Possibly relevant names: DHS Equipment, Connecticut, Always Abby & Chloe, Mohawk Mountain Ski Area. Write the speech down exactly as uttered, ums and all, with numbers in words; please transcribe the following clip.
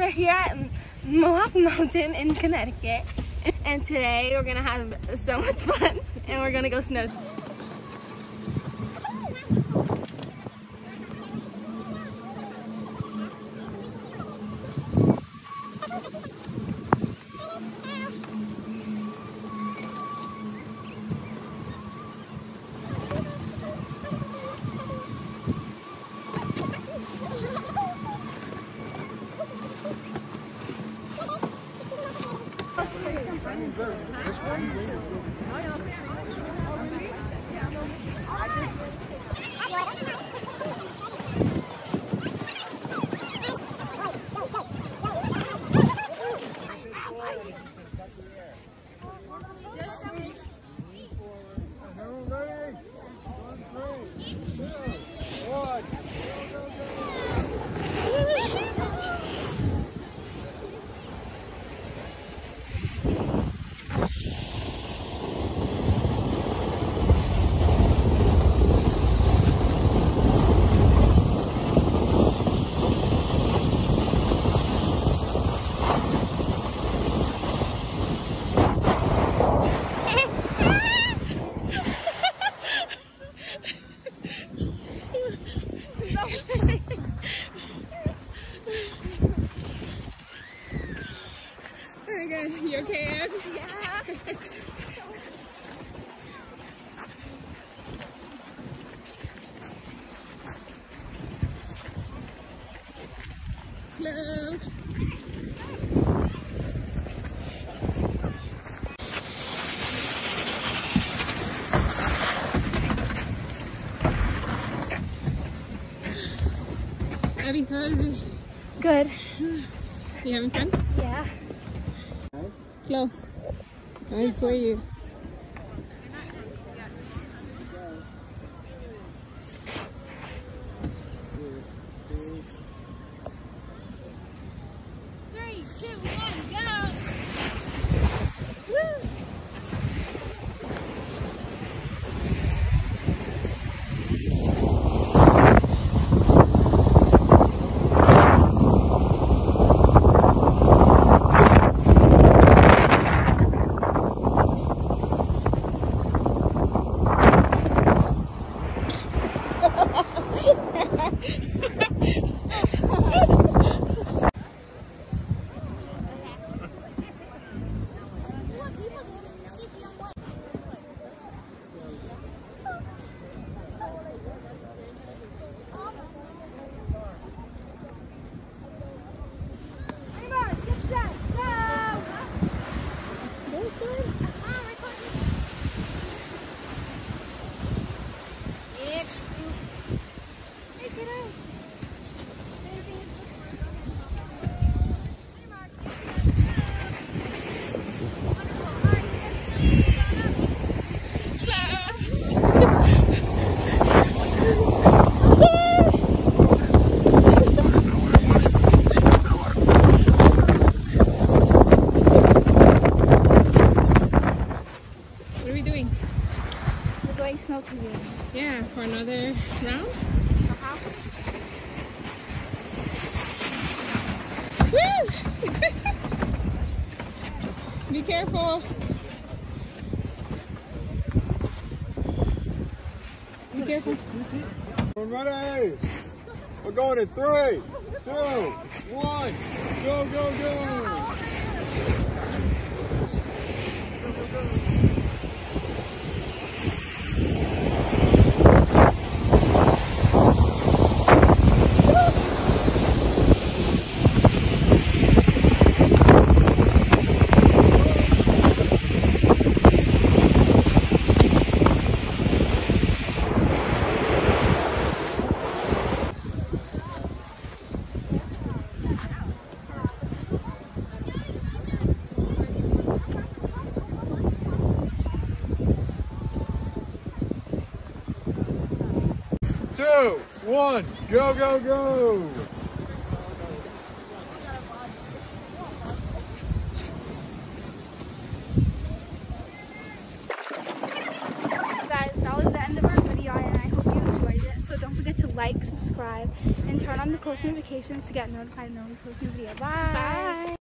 we're here at Mohawk Mountain in Connecticut, and today we're gonna have so much fun, and we're gonna go snowshoeing. You okay, Ann? Yeah. Hello. Abby, how is it? Good. You having fun? Yeah. Hello. I saw you. Three, two, one, go! Yeah, for another round. Uh-huh. Woo! Be careful. Be careful. We're ready. We're going in three, two, one. Go, go, go. Two, one, go, go, go! Guys, that was the end of our video, and I hope you enjoyed it. So don't forget to like, subscribe, and and turn on the post notifications to get notified when we post a new video. Bye! Bye.